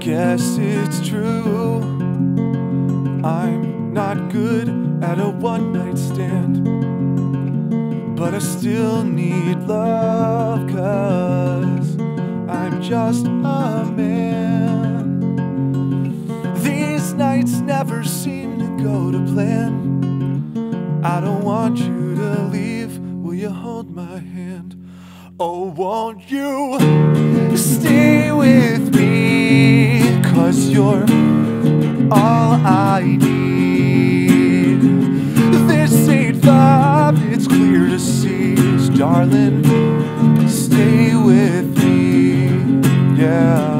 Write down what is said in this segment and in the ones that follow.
Guess it's true, I'm not good at a one-night stand, but I still need love, 'cause I'm just a man. These nights never seem to go to plan. I don't want you to leave, will you hold my hand? Oh, won't you stay with me? 'Cause you're all I need. This ain't love, it's clear to see. So darling, stay with me, yeah.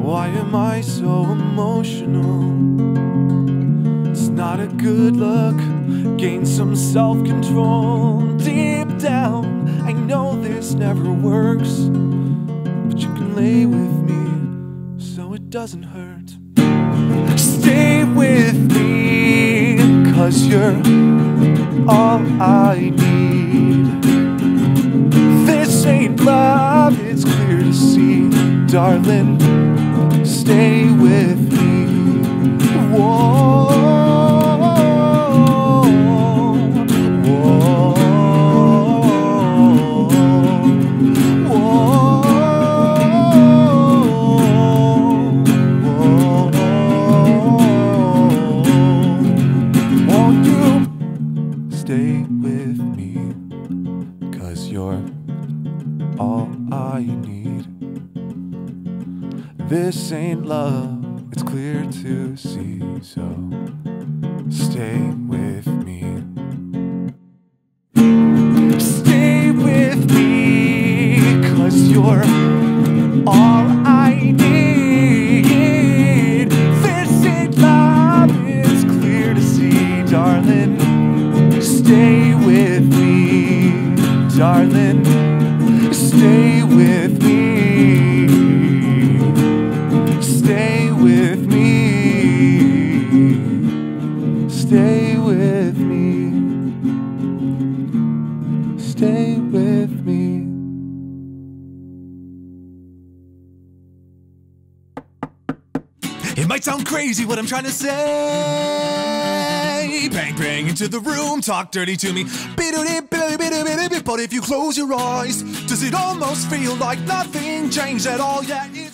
Why am I so emotional? It's not a good look. Gain some self-control. Deep down, I know this never works, but you can lay with me so it doesn't hurt. Stay with me, 'cause you're all I need. This ain't love, it's clear to see. Darling, stay with me. Whoa. Stay with me, 'cause you're all I need. This ain't love, it's clear to see, so stay with me. Stay with me, 'cause you're all I need. This ain't love, it's clear to see, darling. Stay with me, darling, stay with me, stay with me, stay with me, stay with me. It might sound crazy what I'm trying to say. Bang, bang into the room, talk dirty to me. But if you close your eyes, does it almost feel like nothing changed at all yet?